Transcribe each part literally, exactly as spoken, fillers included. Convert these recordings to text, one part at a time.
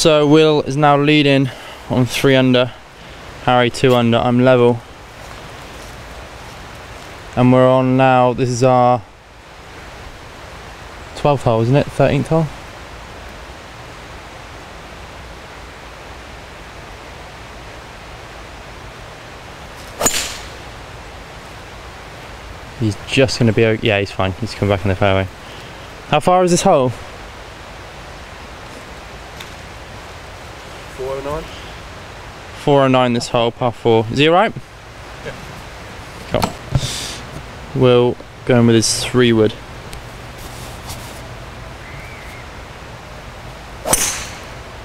So Will is now leading on three under, Harry two under, I'm level. And we're on now, this is our twelfth hole, isn't it? thirteenth hole? He's just going to be okay. Yeah, he's fine. He's come back in the fairway. How far is this hole? four oh nine. four oh nine this hole, par four. Is he alright? Yeah. Cool. Will going with his three wood.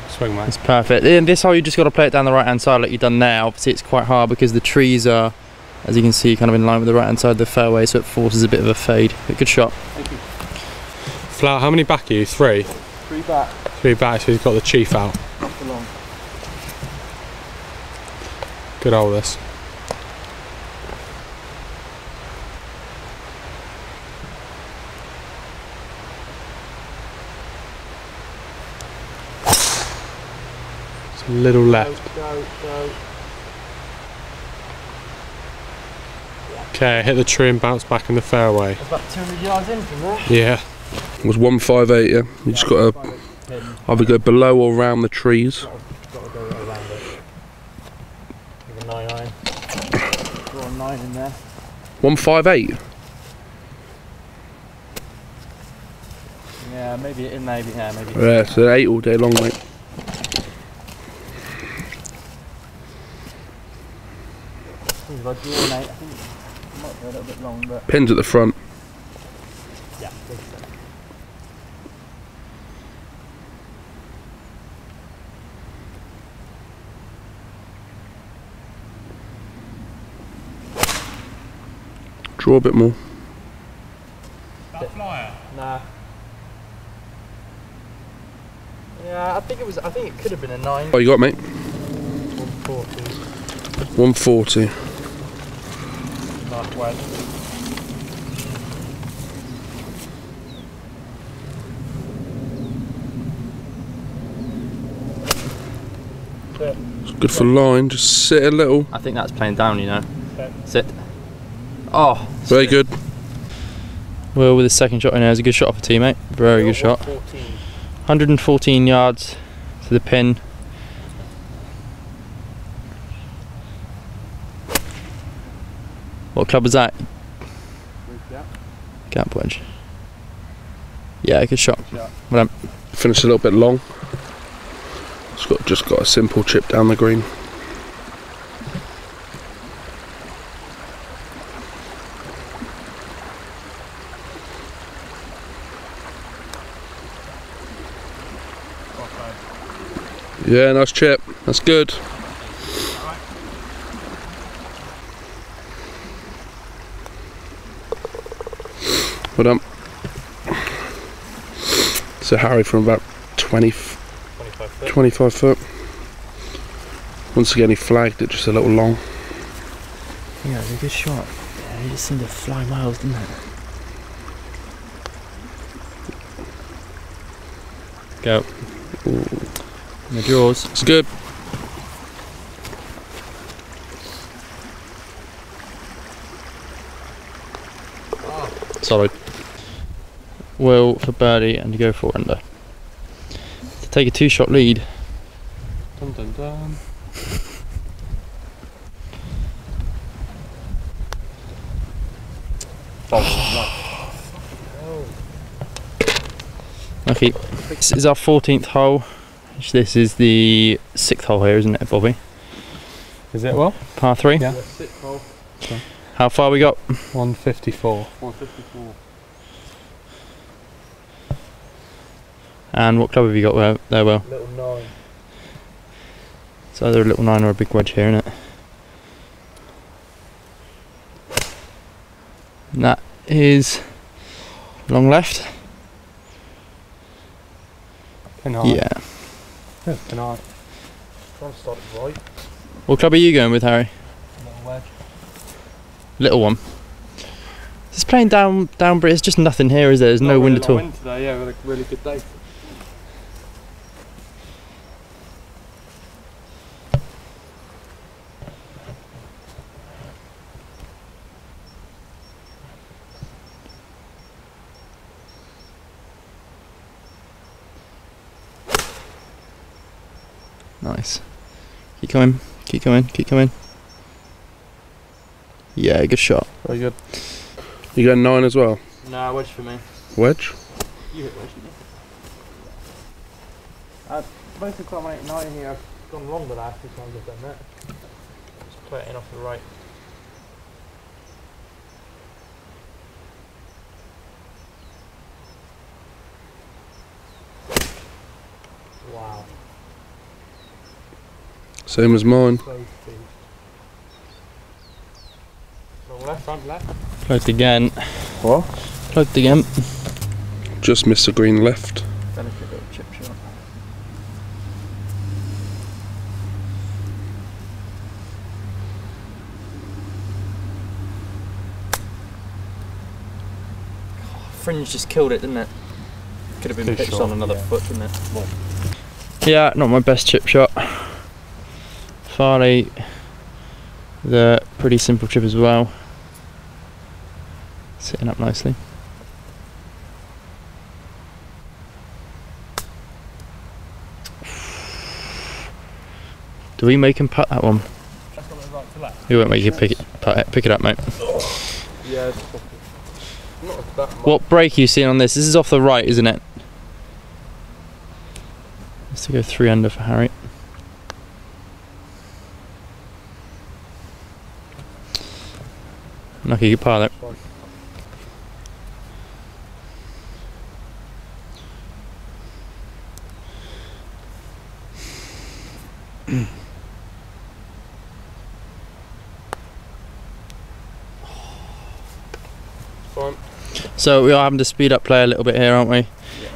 Swing, mate. It's perfect. In this hole, you just got to play it down the right hand side like you've done now. Obviously, it's quite hard because the trees are, as you can see, kind of in line with the right hand side of the fairway, so it forces a bit of a fade. But good shot. Thank you. Flower, how many back are you? Three? Three back. Three back, so he's got the chief out. Not for long. Good hole, this. It's a little left. Go, go, go. Okay, hit the tree and bounce back in the fairway. That's about two hundred yards in from there. Yeah. It was one five eight, yeah. You just got to either go below or round the trees. Got to, got to go around it. With a nine iron. Draw a nine in there. one five eight? Yeah, maybe in there, maybe here, maybe here. Yeah, so eight all day long, mate. If I draw an eight, I think it might be a little bit long, but... Pins at the front. Yeah, I think so. Draw a bit more. That flyer? Nah. Yeah, I think it was. I think it could have been a nine. Oh, you got it, mate. one forty. one forty. Nice wedge. It's good for line. Just sit a little. I think that's playing down, you know. Okay. Sit. Oh, very good. Will with his second shot in there. It's a good shot off a teammate. Very good shot. one hundred fourteen yards to the pin. What club was that? Gap wedge. Yeah, good shot. Well done. Finished a little bit long. It's got just got a simple chip down the green. Yeah, nice chip. That's good. Right. Well done. So Harry from about twenty, twenty-five foot. twenty-five foot. Once again, he flagged it just a little long. Yeah, that was a good shot. Yeah, he just seemed to fly miles, didn't it? Go. Ooh. The jaws. It's good. Oh. Solid. Will for birdie and to go four under. To take a two shot lead. Dun dun dun. Lucky. This is our fourteenth hole. This is the sixth hole here, isn't it, Bobby? Is it well? Par three? Yeah. Sixth hole. Okay. How far we got? one fifty-four. one fifty-four. And what club have you got there, there Will? Little nine. It's either a little nine or a big wedge here, isn't it? And that is long left. Yeah. Yeah, can I try and start it right? What club are you going with, Harry? Little wedge. Little one. It's playing down, down, but it's just nothing here, is there? There's Not no really wind at all. Wind today, yeah, we had a really good day. Nice. Keep coming. Keep coming. Keep coming. Yeah, good shot. Very good. You got nine as well? No, wedge for me. Wedge? You hit wedge, didn't you? Uh, most of the time I hit nine here, I've gone wrong the last two times I've done that. Just play it in off the right. Wow. Same as mine. Left, front, left. Cloaked again. What? Cloaked again. Just missed the green left. Delicate little chip shot. Oh, fringe just killed it, didn't it? Could have been Too pitched short, on another yeah. foot, didn't it? More. Yeah, not my best chip shot. Farley, the pretty simple chip as well. Sitting up nicely. Do we make him putt that one? We won't make you pick it, putt it, pick it up, mate. Yeah, it's not that much. What break are you seeing on this? This is off the right, isn't it? Let's go three under for Harry. Lucky you par that. So we are having to speed up play a little bit here, aren't we? Yeah.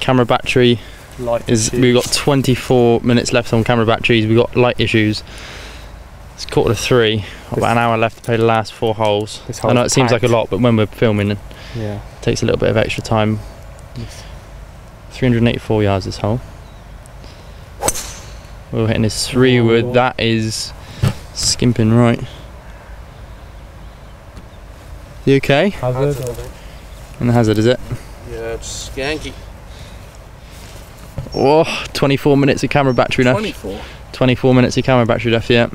Camera battery light is issues. We've got twenty-four minutes left on camera batteries. We've got light issues. It's quarter to three. This about an hour left to play the last four holes. I know it packed. Seems like a lot, but when we're filming, yeah, it takes a little bit of extra time. Yes. three hundred eighty-four yards this hole. We're hitting this three oh, wood. Wow. That is skimping right. You okay? Hazard. And the hazard, is it? Yeah, it's skanky. Oh, twenty-four minutes of camera battery left. twenty-four? twenty-four minutes of camera battery left, yeah.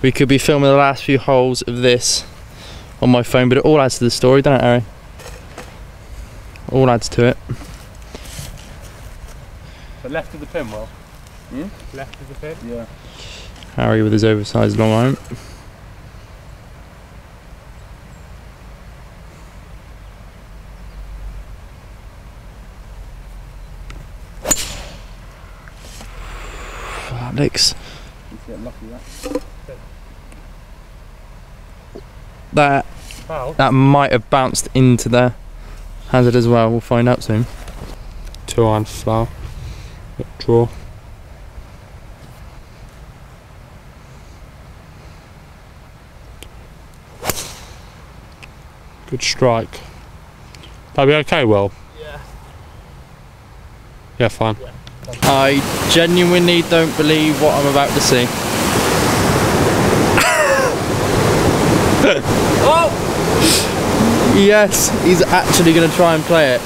We could be filming the last few holes of this on my phone, but it all adds to the story, doesn't it, Harry? All adds to it. So left of the pin, well? Hmm? Left of the pin? Yeah. Harry with his oversized long iron. Alex. That that might have bounced into the hazard as well. We'll find out soon. Two iron flower. Draw. Good strike. That'd be okay, Will. Yeah. Yeah, fine. Yeah. I genuinely don't believe what I'm about to see. Oh! Yes, he's actually going to try and play it.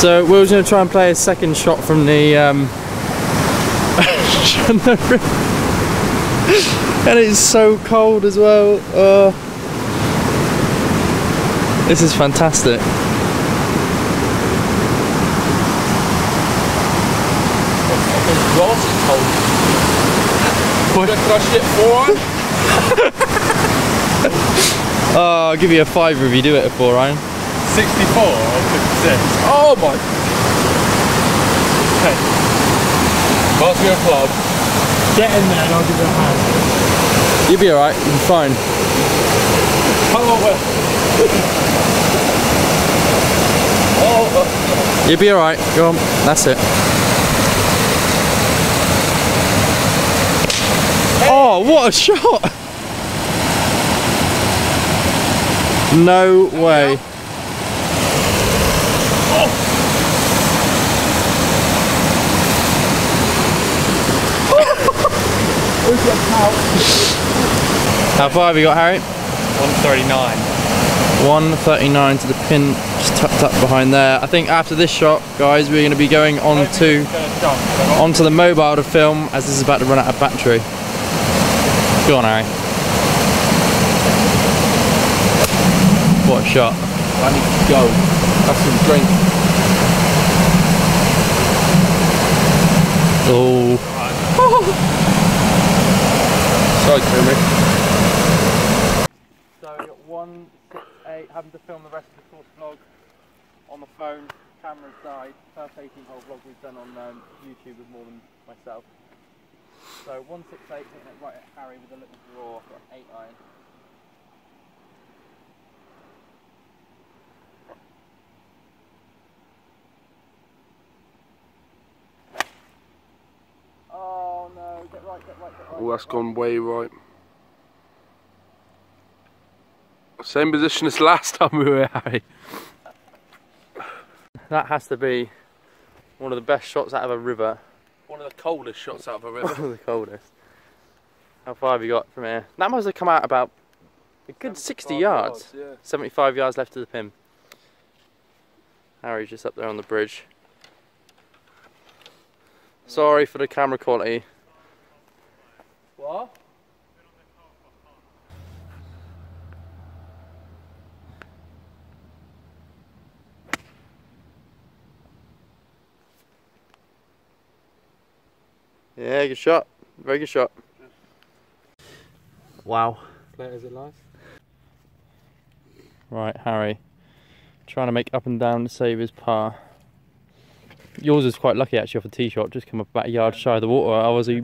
So Will's going to try and play his second shot from the... Um, and it's so cold as well. Uh, this is fantastic. Oh, I'll give you a fiver if you do it at four iron. sixty-four or fifty-six? Oh my! Okay. Pass me a club. Get in there and I'll give you a hand. You'll be alright, you'll be fine. Oh, you'll be alright, go on, that's it. Oh, what a shot! No way. How far have you got, Harry? one thirty-nine. one thirty-nine to the pin Just tucked up behind there. I think after this shot, guys, we're going to be going on to onto the mobile to film, as this is about to run out of battery. Go on, Harry. What a shot. I need to go. Have some drink. Oh. Sorry, Kermit. So, one six eight, having to film the rest of the course vlog on the phone. Camera's died. First eighteen hole vlog we've done on um, YouTube with more than myself. So, one six eight, hitting it right at Harry with a little draw for an eight iron. Oh no, get right, get right, get right. Oh, that's gone way right. Same position as last time we were, Harry. That has to be one of the best shots out of a river. One of the coldest shots out of a river. One of the coldest. How far have you got from here? That must have come out about a good sixty yards. Yeah. seventy-five yards left of the pin. Harry's just up there on the bridge. Sorry for the camera quality. What? Yeah, good shot. Very good shot. Wow. Players alive. Right, Harry. Trying to make up and down to save his par. Yours is quite lucky actually off a tee shot, just come up about a yard shy of the water. I was he,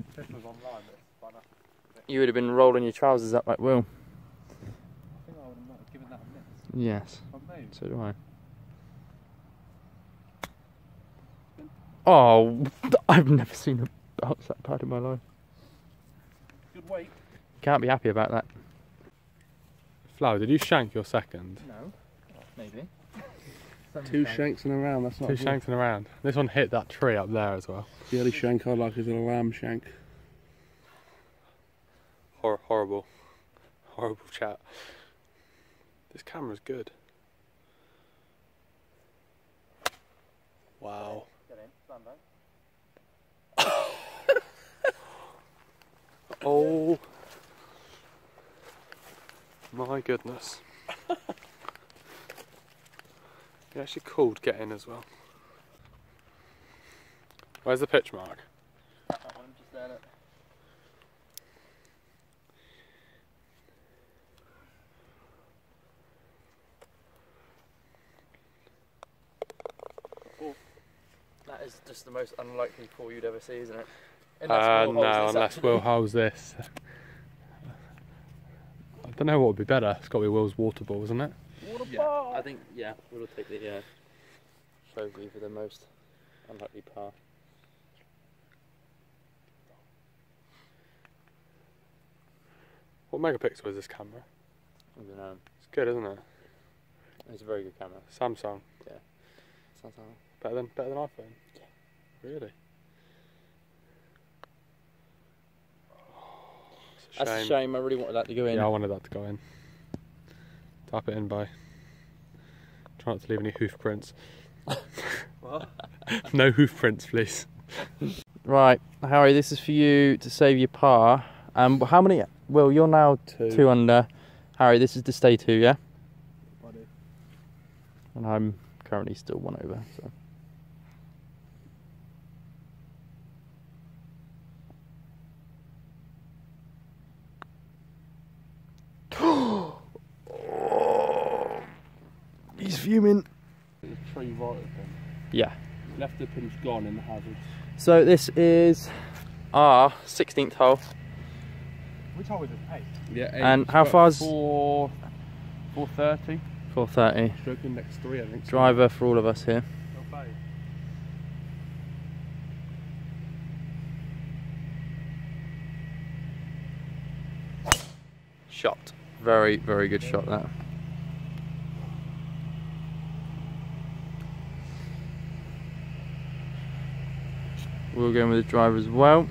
you would have been rolling your trousers up like Will. I think I would have given that a miss. Yes. So do I. Oh, I've never seen a bounce that bad in my life. Good weight. Can't be happy about that. Flower, did you shank your second? No. Oh, maybe. Two shanks and a round, that's not Two good. shanks and a round. This one hit that tree up there as well. The only shank I like is a lamb shank. Hor horrible. Horrible chat. This camera's good. Wow. Get in, stand down. Oh. My goodness. It actually cold get in as well. Where's the pitch mark? That one, just there, look. Oh. That is just the most unlikely call you'd ever see, isn't it? Uh, Will no, unless Will holds this. I don't know what would be better. It's got to be Will's water ball, isn't it? Yeah, I think, yeah, we'll take the yeah, show you for the most unlikely par. What megapixel is this camera? I don't know. It's good, isn't it? It's a very good camera. Samsung. Yeah. Samsung. Better than better than iPhone. Yeah. Really. Oh, it's a That's shame. a shame. I really wanted that to go in. Yeah, I wanted that to go in. Tap it in by. Try not to leave any hoof prints. What? No hoof prints, please. Right, Harry, this is for you to save your par. Um, how many? Well, you're now two, two under. Harry, this is to stay two, yeah? I do. And I'm currently still one over, so. He's fuming. The tree right at the pin. Yeah. Left the pin's gone in the hazards. So this is our sixteenth hole. Which hole is it? Eight. Yeah. Eight. And how far's four? Four thirty. Four thirty. Stroke index three, I think. So. Driver for all of us here. Okay. Shot. Very, very good shot that. We're going with the driver as well.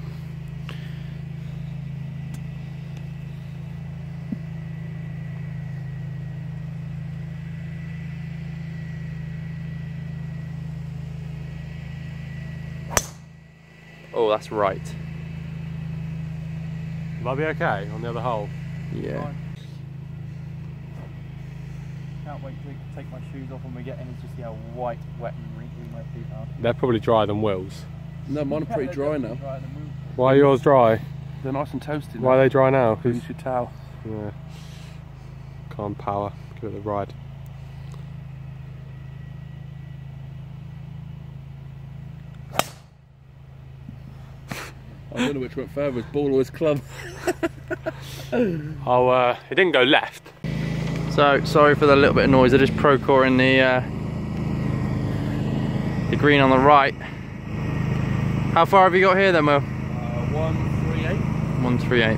Oh, that's right. Will that be okay on the other hole? Yeah. Fine. Can't wait to take my shoes off when we get in and just see how white, wet and wrinkly my feet are. They're probably drier than Will's. No, mine are pretty dry now. Dry Why are yours dry? They're nice and toasted. Why now. Are they dry now? Because you should tell. Yeah. Calm power. Give it a ride. I don't know which went further, his ball or his club. Oh, uh, it didn't go left. So, sorry for the little bit of noise, I just procoring the, uh, the green on the right. How far have you got here then, Will? Uh, one three eight. one three eight.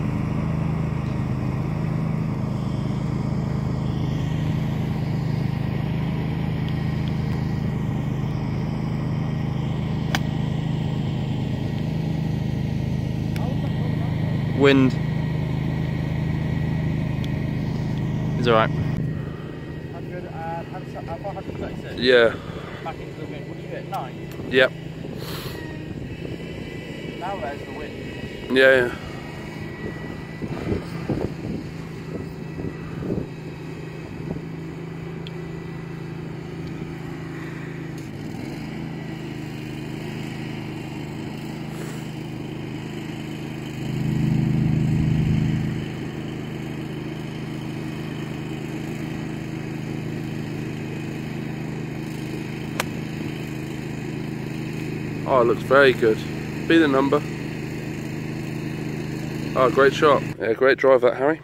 Wind is alright. Yeah. Back into the wind. What do you hit? Nine? Yep. Now there's the wind. Yeah, yeah. Oh, it looks very good. Be the number. Oh, great shot. Yeah, great drive that, Harry.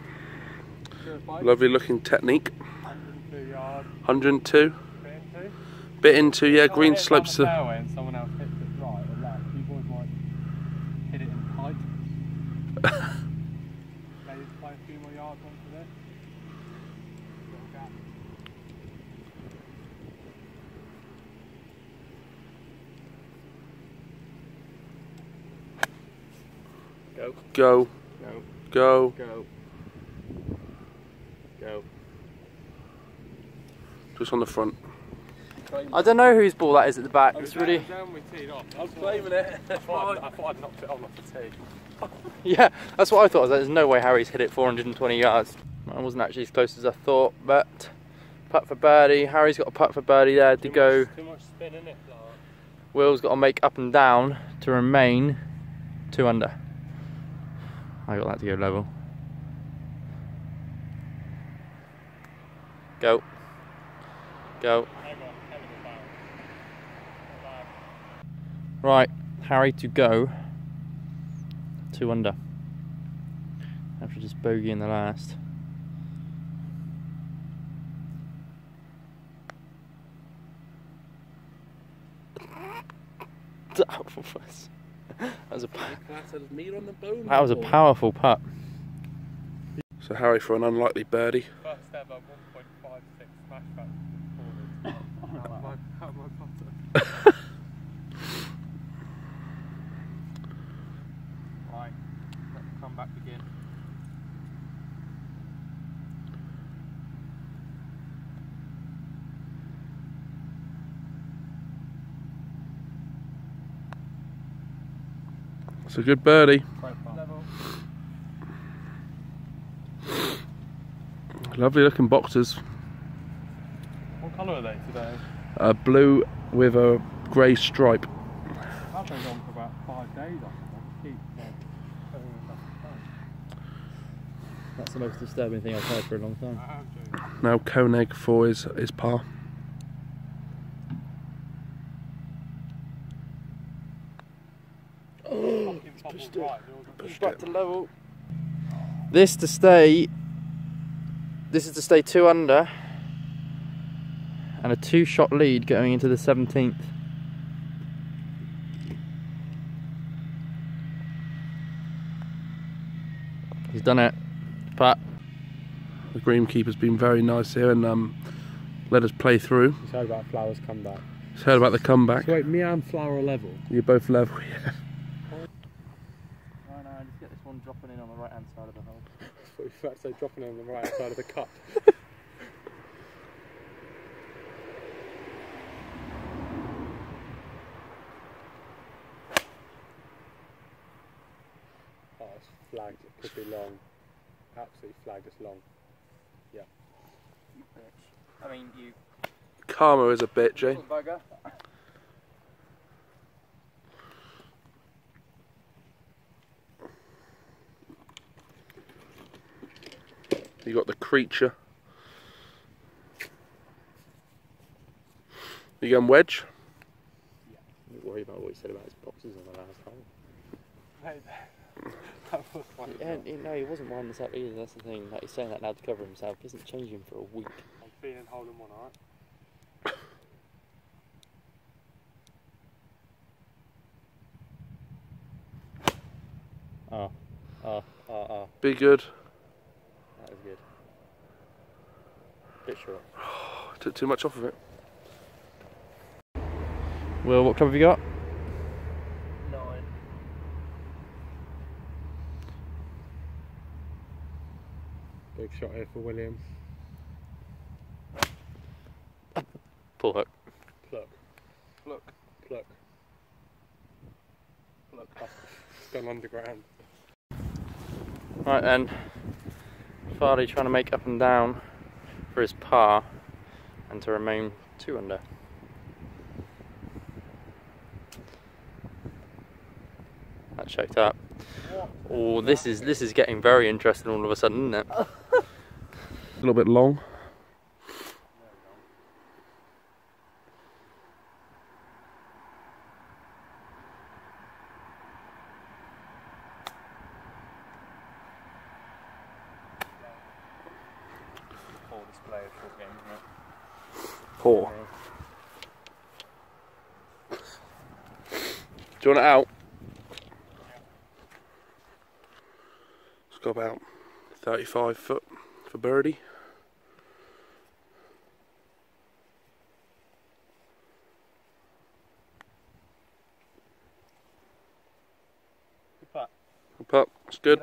Lovely looking technique. one oh two yards. one oh two. Bit into? Bit into, yeah, green slopes. Someone hits it down the fairway and someone else hits it right or left. You boys might hit it in tight. Maybe play a few more yards onto this. Little gap. Go. Go. Go. Go. Go. Go. Just on the front. I don't know whose ball that is at the back. It's really. I'm claiming it. I thought I'd knocked it on off the tee. Yeah, that's what I thought. There's no way Harry's hit it four hundred and twenty yards. I wasn't actually as close as I thought, but putt for birdie. Harry's got a putt for birdie there to go. Too much spin in it. Will's got to make up and down to remain two under. I got that to go level. Go. Go. Right, Harry to go. Two under. After just bogey in the last. That was a that was a powerful putt. So Harry for an unlikely birdie. First ever one point five six smashback. How am I putter? Right, let the comeback begin. It's a good birdie. Lovely looking boxers. What colour are they today? Uh, blue with a grey stripe. That goes on for about five days. That's the most disturbing thing I've heard for a long time. Now Konig for his, his par. Pushed it. Pushed back to level. This to stay. This is to stay two under, and a two-shot lead going into the seventeenth. He's done it. Pat. The greenkeeper's been very nice here and um, let us play through. He's heard about Flower's comeback. He's heard about the comeback. So wait, me and Flower are level. You're both level, yeah. Dropping in on the right hand side of the hole. I thought you were dropping in on the right hand side of the cup. flagged. It could be long. Absolutely flagged as long. Yeah. You bitch. I mean, you... Karma is a bitch, eh? Bugger. You got The Creature. You going wedge? Yeah. Don't worry about what he said about his boxes on the last hole. That was funny. Yeah, no, he wasn't winding this up either, that's the thing. Like, he's saying that now to cover himself. He hasn't changed him for a week. I'm feeling holding one, alright? Oh, oh, oh, oh. Be good. That was good. Bit short. Took too much off of it. Will, what club have you got? Nine. Big shot here for William. Pull hook. Pluck. Pluck. Pluck. Pluck. Pluck. Gone underground. Right then. Farley trying to make up and down for his par and to remain two under. That shaped up. Oh, this is this is getting very interesting all of a sudden, isn't it? A little bit long. Poor. Do you want it out? It's got about thirty-five foot for birdie. Good putt. Good putt. It's good.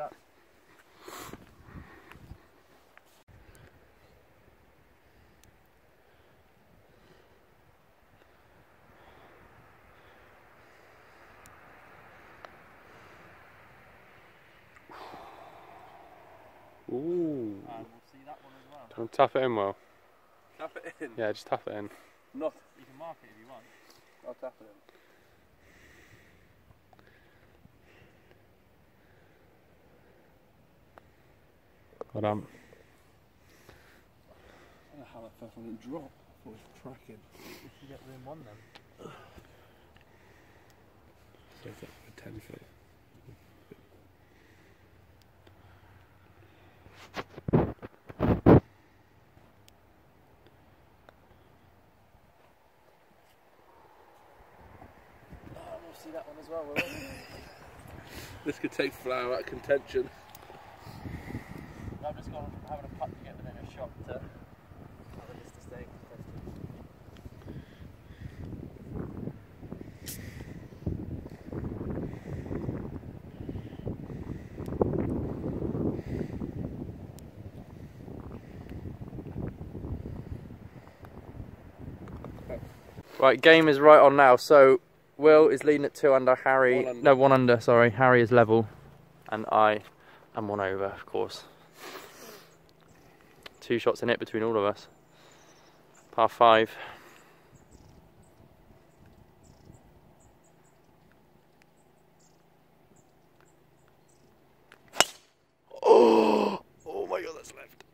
Ooh. And we'll see that one as well. Don't tap it in, Will. Tap it in? Yeah, just tap it in. Not, you can mark it if you want. I'll tap it in. Well done. I don't know how that first one didn't drop. I thought it was cracking. If you get within one then. So it's up for ten feet. See that one as well, will it? This could take Flower out of contention. I've just gone from having a putt to get within a shot to having this to stay contested. Right, game is right on now, so Will is leading at two under, Harry, one under. no one under, sorry, Harry is level, and I am one over, of course. Two shots in it between all of us. Par five. Oh, oh my god, that's left.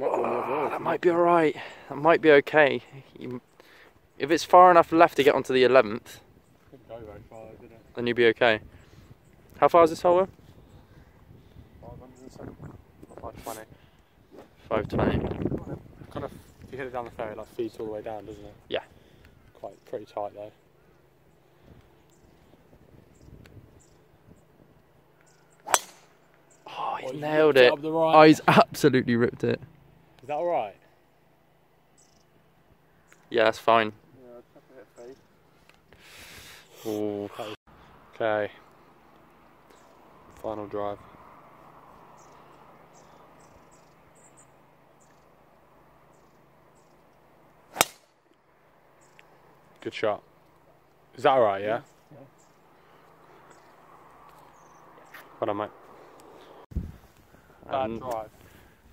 Oh, that might be alright, that might be okay. You, If it's far enough left to get onto the eleventh, couldn't go very far, did it? Then you'll be okay. How far is this hole? five twenty. five twenty. Kind of, if you hit it down the fairway, like feeds all the way down, doesn't it? Yeah. Quite pretty tight though. Oh, he's oh, nailed it. it right. Oh, he's absolutely ripped it. Is that all right? Yeah, that's fine. Ooh. Okay. Final drive. Good shot. Is that alright, yeah? Yeah. Hold on, mate. Bad um, drive.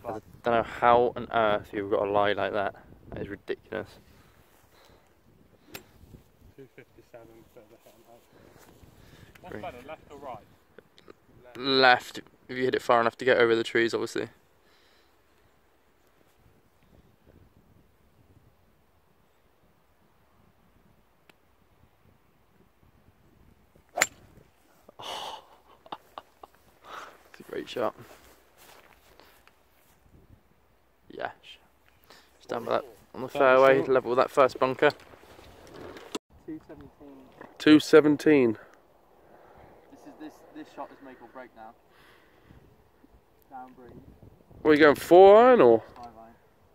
Bad. I don't know how on earth you've got to lie like that. That is ridiculous. two fifty-seven for the hit and hope. What's better, left or right? Left. Left, if you hit it far enough to get over the trees, obviously. Great shot. Yeah. Just down by that on the fairway, level with that first bunker. two seventeen. This is this this shot is make or break now. Down green. What are you going, four iron or? Five iron.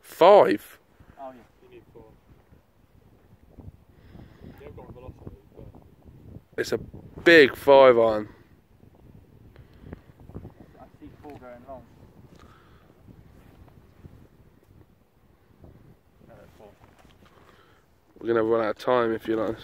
Five? Oh yeah, you need four. You have got velocity, but it's a big five iron. Going long. We're going to run out of time if you like.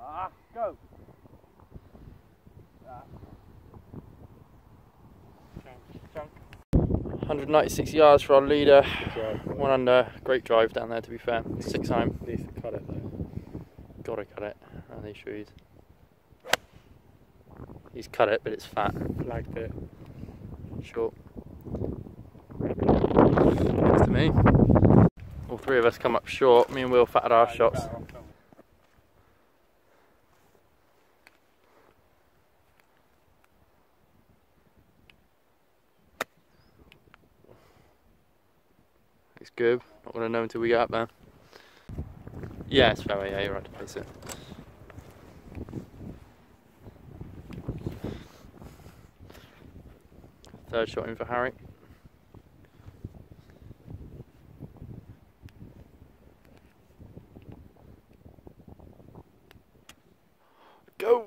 Ah, go! one hundred ninety-six yards for our leader, one under. Great drive down there to be fair, six iron. Needs to cut it though. Gotta cut it, and these shoes. He's cut it, but it's fat. Flagged it. Short. Thanks to me. All three of us come up short, me and Will fatted our yeah, shots. It's good, not going to know until we get up there. Yeah, it's fairway, yeah, you're right to place it. Third shot in for Harry. Go!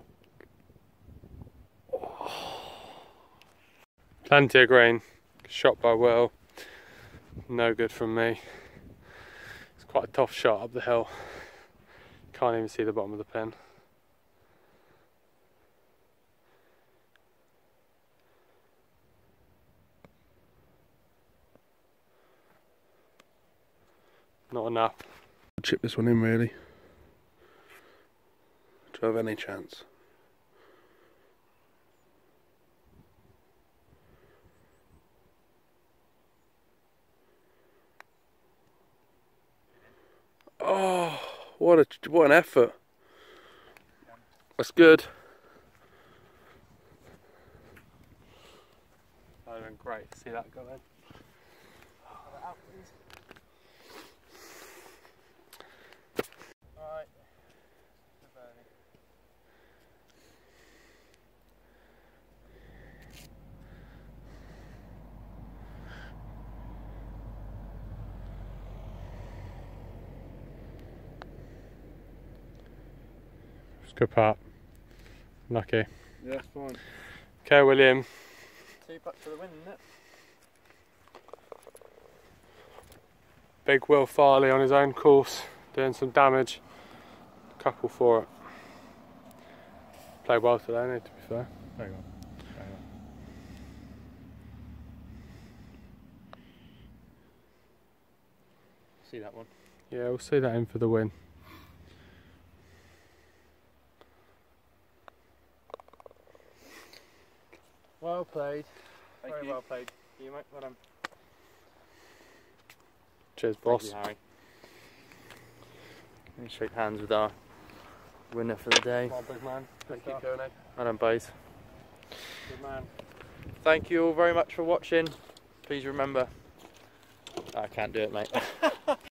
Oh. Plenty of green, shot by Will. No good from me. It's quite a tough shot up the hill. Can't even see the bottom of the pin. Not enough. Chip this one in really. Do I have any chance? Oh, what a what an effort! That's good. That would have been great to see that go in. Alright, good part. Lucky. Yeah, that's fine. Okay, William. Two putt for the win, isn't it? Big Will Farley on his own course, doing some damage. Couple for it. Played well today, I need to be fair. Hang on. Hang on. See that one? Yeah, we'll see that in for the win. Well played. Thank Very you. well played. You mate, well done. Cheers, boss. Thank you, Harry. Let me shake hands with our winner for the day. Come on, big man. Thank you, Konig. Well done, boys. Good man. Thank you all very much for watching. Please remember, I can't do it, mate.